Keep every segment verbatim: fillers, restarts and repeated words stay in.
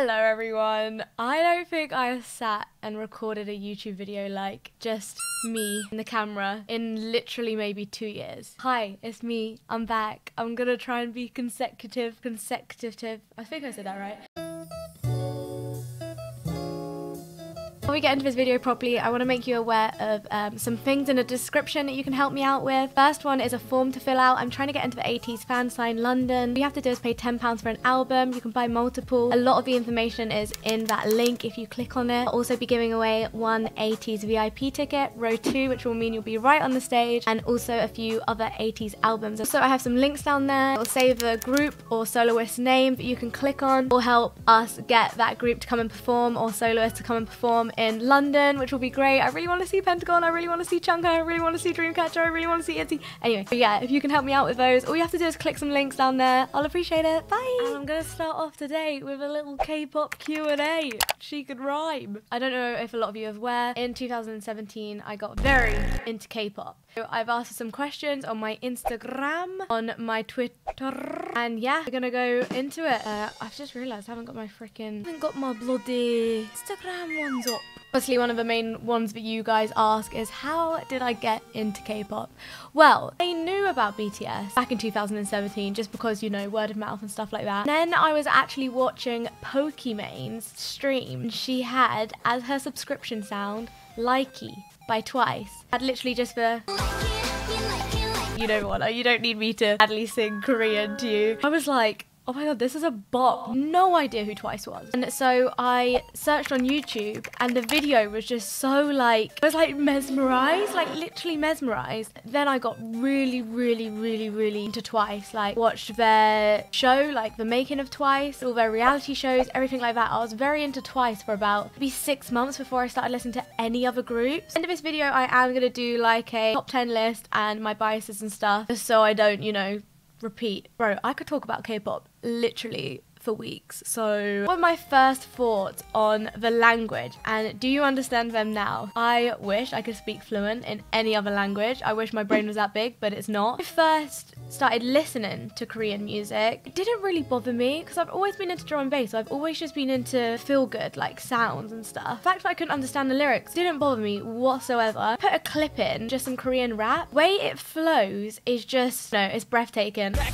Hello everyone, I don't think I have sat and recorded a YouTube video like just me in the camera in literally maybe two years. Hi, it's me, I'm back. I'm gonna try and be consecutive, consecutive. I think I said that right. Before we get into this video properly, I want to make you aware of um, some things in the description that you can help me out with. First one is a form to fill out. I'm trying to get into the ATEEZ fan sign London. All you have to do is pay ten pounds for an album. You can buy multiple. A lot of the information is in that link if you click on it. I'll also be giving away one ATEEZ V I P ticket, row two, which will mean you'll be right on the stage, and also a few other ATEEZ albums. Also, I have some links down there. It'll say the group or soloist name that you can click on. Will help us get that group to come and perform or soloist to come and perform in London, which will be great. I really want to see Pentagon, I really want to see Chungha, I really want to see Dreamcatcher, I really want to see I T Z Y. Anyway, but yeah, if you can help me out with those, all you have to do is click some links down there. I'll appreciate it. Bye! And I'm gonna start off today with a little K-pop Q and A. She could rhyme. I don't know if a lot of you are aware, in two thousand seventeen, I got very into K-pop. So I've asked some questions on my Instagram, on my Twitter, and yeah, we're gonna go into it. Uh, I've just realised I haven't got my freaking, haven't got my bloody Instagram ones up. Obviously, one of the main ones that you guys ask is, how did I get into K-pop? Well, I knew about B T S back in two thousand seventeen, just because, you know, word of mouth and stuff like that. Then I was actually watching Pokimane's stream. And she had, as her subscription sound, Likey by Twice. I had literally just the... You know what, you don't need me to badly sing Korean to you. I was like... oh my god, this is a bop. No idea who Twice was. And so I searched on YouTube and the video was just so like, I was like mesmerized, like literally mesmerized. Then I got really, really, really, really into Twice. Like watched their show, like the making of Twice, all their reality shows, everything like that. I was very into Twice for about maybe six months before I started listening to any other groups. End of this video, I am gonna do like a top ten list and my biases and stuff, just so I don't, you know, repeat. Bro, I could talk about K-pop literally for weeks. So what were my first thoughts on the language, and do you understand them now? I wish I could speak fluent in any other language. I wish my brain was that big, but it's not. I first started listening to Korean music. It didn't really bother me because I've always been into drum and bass. So I've always just been into feel good, like sounds and stuff. The fact that I couldn't understand the lyrics didn't bother me whatsoever. Put a clip in, just some Korean rap. The way it flows is just, no, it's breathtaking. I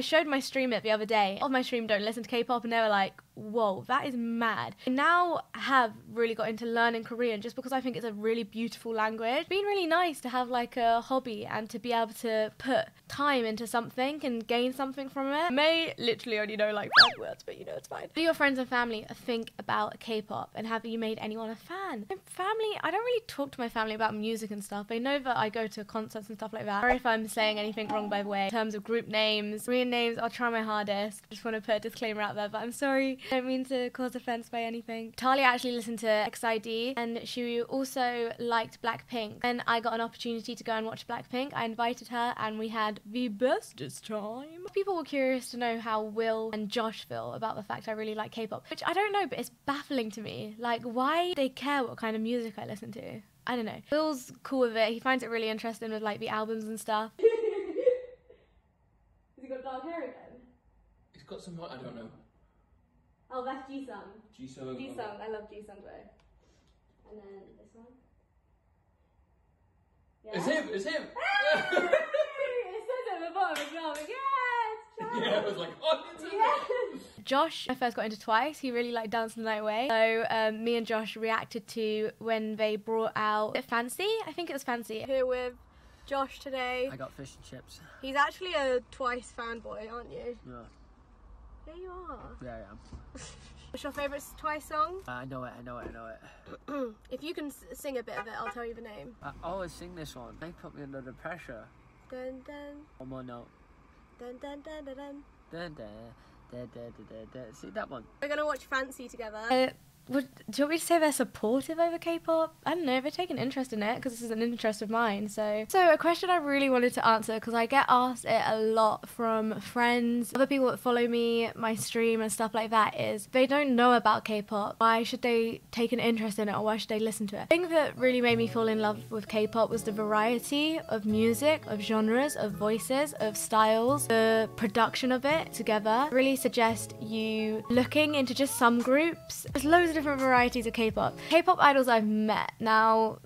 showed my stream it the other day. All my stream don't listen to K-pop, and they were like, whoa, that is mad. I now have really got into learning Korean just because I think it's a really beautiful language. It's been really nice to have like a hobby and to be able to put time into something and gain something from it. I may literally only know like five words, but you know, it's fine. Do your friends and family think about K-pop, and have you made anyone a fan? My family, I don't really talk to my family about music and stuff. They know that I go to concerts and stuff like that. Sorry if I'm saying anything wrong, by the way. In terms of group names, Korean names, I'll try my hardest. I just want to put a disclaimer out there, but I'm sorry. I don't mean to cause offense by anything. Talia actually listened to X I D, and she also liked Blackpink. And I got an opportunity to go and watch Blackpink. I invited her and we had the bestest time. People were curious to know how Will and Josh feel about the fact I really like K-pop, which I don't know, but it's baffling to me. Like, why they care what kind of music I listen to? I don't know. Will's cool with it. He finds it really interesting with like the albums and stuff. Has he got dark hair again? He's got some, I don't know. Oh, that's Jisung. Jisung. Jisung. I love Jisung though. And then this one. Yeah. It's him! It's him! Hey! It says at the bottom as well. Like, yeah, it's Chan. Yeah, I was like, oh, it's yeah. Josh, I first got into Twice. He really liked Dance the Night Away. So um, me and Josh reacted to when they brought out Fancy. I think it was Fancy. Here with Josh today. I got fish and chips. He's actually a Twice fanboy, aren't you? Yeah. There you are. Yeah, I am. What's your favourite Twice song? Uh, I know it, I know it, I know it. If you can s sing a bit of it, I'll tell you the name. I always sing this one. They put me under the pressure. Dun dun. One more note. Dun dun dun dun dun. Dun dun dun dun dun dun. See that one? We're gonna watch Fancy together. Uh, would do you want me to say they're supportive over K-pop? I don't know, they take an interest in it because this is an interest of mine. So, so a question I really wanted to answer because I get asked it a lot from friends, other people that follow me, my stream and stuff like that is they don't know about K-pop. Why should they take an interest in it or why should they listen to it? The thing that really made me fall in love with K-pop was the variety of music, of genres, of voices, of styles, the production of it together. I really suggest you looking into just some groups. There's loads of different varieties of K-pop. K-pop idols I've met. Now,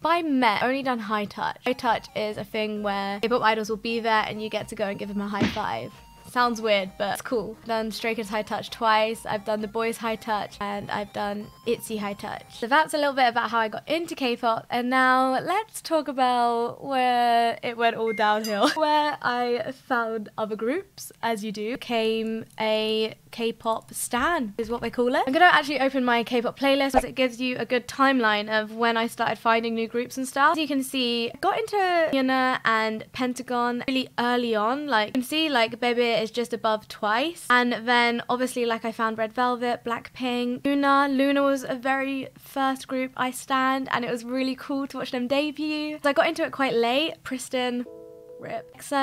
by met, I've only done high touch. High touch is a thing where K-pop idols will be there and you get to go and give them a high five. Sounds weird, but it's cool. I've done Stray Kids High Touch twice, I've done The Boyz High Touch, and I've done ITZY High Touch. So that's a little bit about how I got into K-pop, and now let's talk about where it went all downhill. Where I found other groups, as you do, became a K-pop stan, is what they call it. I'm gonna actually open my K-pop playlist because it gives you a good timeline of when I started finding new groups and stuff. As you can see, I got into Yuna and Pentagon really early on. Like, you can see, like, Baby is just above Twice, and then obviously like I found Red Velvet, Blackpink, LOONA. LOONA was a very first group I stan, and it was really cool to watch them debut. So I got into it quite late. Pristin, rip. So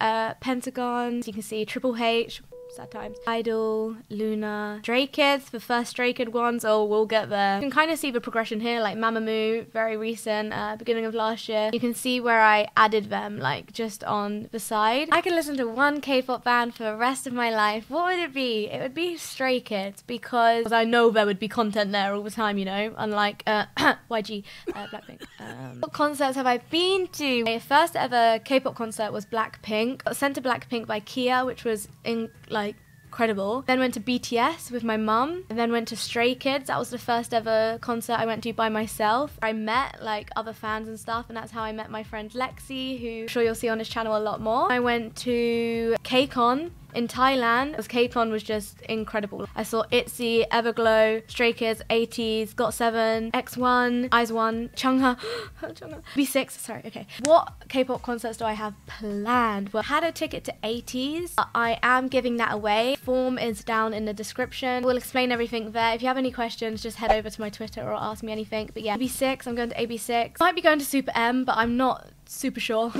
uh, Pentagon, so you can see Triple H, sad times. Idol, LOONA, Stray Kids, the first Stray Kid ones, oh, we'll get there. You can kind of see the progression here, like Mamamoo, very recent, uh, beginning of last year. You can see where I added them, like, just on the side. I could listen to one K-pop band for the rest of my life. What would it be? It would be Stray Kids, because I know there would be content there all the time, you know, unlike, uh, Y G, uh, Blackpink. Um, what concerts have I been to? My first ever K-pop concert was Blackpink. I was sent to Blackpink by Kia, which was in, like, like incredible. Then went to B T S with my mum, and then went to Stray Kids. That was the first ever concert I went to by myself. I met like other fans and stuff, and that's how I met my friend Lexi, who I'm sure you'll see on this channel a lot more. I went to K CON in Thailand, because K CON was just incredible. I saw ITZY, Everglow, Stray Kids, ATEEZ, got seven, X one, I Z one, Chungha, Chungha, B six, sorry, okay. What K-pop concerts do I have planned? Well, I had a ticket to ATEEZ, but I am giving that away. Form is down in the description. We'll explain everything there. If you have any questions, just head over to my Twitter or ask me anything. But yeah, A B six, I'm going to A B six. Might be going to Super M, but I'm not super sure.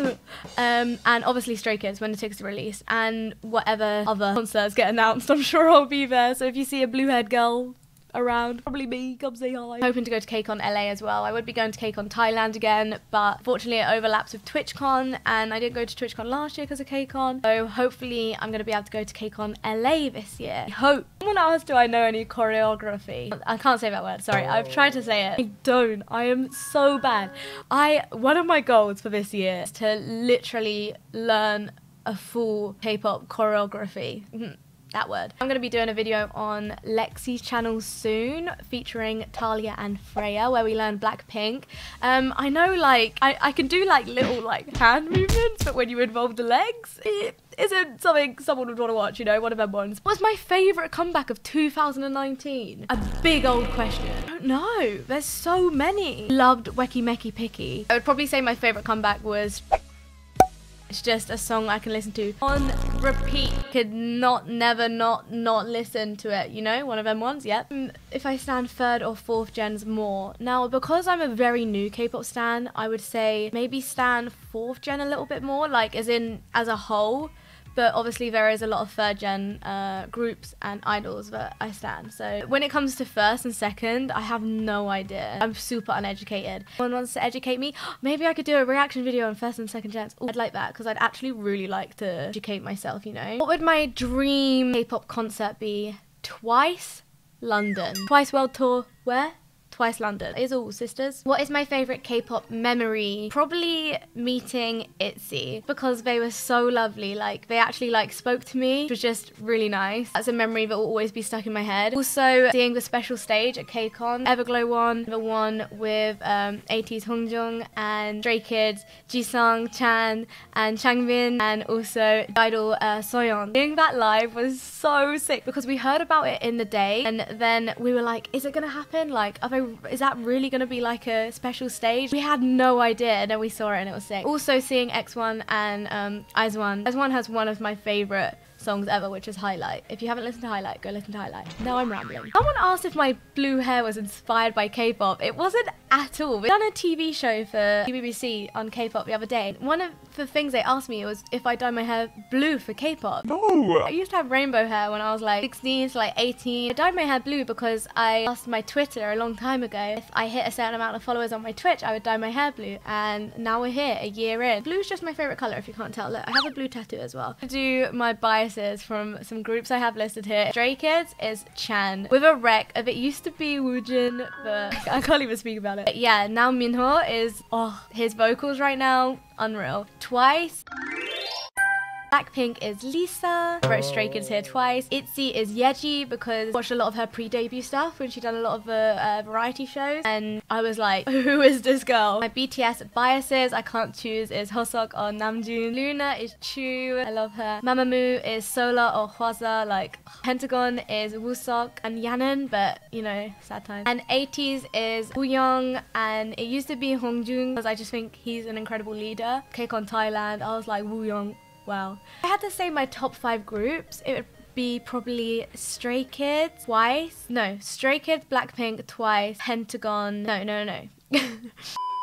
um, and obviously Stray Kids when the tickets are released, and whatever other concerts get announced, I'm sure I'll be there. So if you see a blue-haired girl around, probably me, come say hi. Hoping to go to K CON L A as well. I would be going to K CON Thailand again, but fortunately it overlaps with TwitchCon, and I didn't go to TwitchCon last year because of K CON, so hopefully I'm going to be able to go to K CON L A this year. I hope. Someone asked, do I know any choreography? I can't say that word, sorry, I've tried to say it. I don't. I am so bad. I, one of my goals for this year is to literally learn a full K-pop choreography. That word. I'm going to be doing a video on Lexi's channel soon featuring Talia and Freya, where we learn Blackpink. Um, I know like, I, I can do like little like hand movements, but when you involve the legs, it isn't something someone would want to watch, you know, one of them ones. What's my favourite comeback of two thousand nineteen? A big old question. I don't know. There's so many. Loved Weki Meki Picky. I would probably say my favourite comeback was... It's just a song I can listen to on repeat. Could not, never, not, not listen to it. You know, one of them ones, yep. If I stan third or fourth gens more. Now, because I'm a very new K-pop stan, I would say maybe stan fourth gen a little bit more, like as in, as a whole. But obviously there is a lot of third gen uh, groups and idols that I stan. So when it comes to first and second, I have no idea. I'm super uneducated. If someone wants to educate me, maybe I could do a reaction video on first and second gens. Ooh, I'd like that, because I'd actually really like to educate myself, you know? What would my dream K-pop concert be? Twice London. Twice World Tour, where? Twice London. It is all sisters. What is my favourite K-pop memory? Probably meeting ITZY, because they were so lovely. Like, they actually like spoke to me, which was just really nice. That's a memory that will always be stuck in my head. Also, seeing the special stage at K CON, Everglow one, the one with um, ATEEZ Hongjoong and Stray Kids, Jisung, Chan and Changbin, and also Idol uh, Soyeon. Seeing that live was so sick, because we heard about it in the day, and then we were like, is it gonna happen? Like, are they is that really gonna be like a special stage? We had no idea, and then we saw it and it was sick. Also seeing X one and um, I Z one. I Z one has one of my favorite songs ever, which is Highlight. If you haven't listened to Highlight, go listen to Highlight. Now I'm rambling. Someone asked if my blue hair was inspired by K-pop. It wasn't at all. We've done a T V show for B B C on K-pop the other day. One of the things they asked me was if I dye my hair blue for K-pop. No! I used to have rainbow hair when I was like sixteen to like eighteen. I dyed my hair blue because I asked my Twitter a long time ago if I hit a certain amount of followers on my Twitch, I would dye my hair blue, and now we're here a year in. Blue is just my favourite colour if you can't tell. Look, I have a blue tattoo as well. I do my biases from some groups I have listed here. Stray Kids is Chan with a wreck of it used to be Woojin, but I can't even speak about it. But yeah, now Minho is, oh, his vocals right now, unreal. Twice. Blackpink is Lisa. I wrote Stray Kids here twice. ITZY is Yeji because I watched a lot of her pre-debut stuff when she done a lot of uh, uh, variety shows, and I was like, who is this girl? My B T S biases, I can't choose, is Hoseok or Namjoon. LOONA is Chu, I love her. Mamamoo is Sola or Hwaza, like Pentagon is Wooseok and Yannon, but you know, sad time. And ATEEZ is Wooyoung, and it used to be Hongjoong because I just think he's an incredible leader. K C O N Thailand, I was like Wooyoung. Wow. If I had to say my top five groups, it would be probably Stray Kids, Twice, no, Stray Kids, Blackpink, Twice, Pentagon, no, no, no.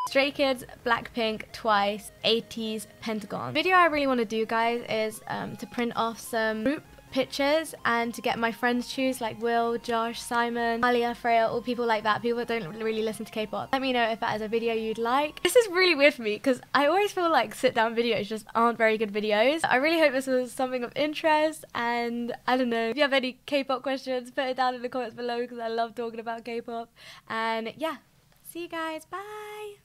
Stray Kids, Blackpink, Twice, ATEEZ, Pentagon. The video I really want to do, guys, is um, to print off some group pictures and to get my friends choose, like Will, Josh, Simon, Talia, Freya, all people like that, people that don't really listen to K-pop. Let me know if that is a video you'd like. This is really weird for me because I always feel like sit down videos just aren't very good videos. I really hope this was something of interest, and I don't know, if you have any K-pop questions, put it down in the comments below because I love talking about K-pop. And yeah, see you guys, bye!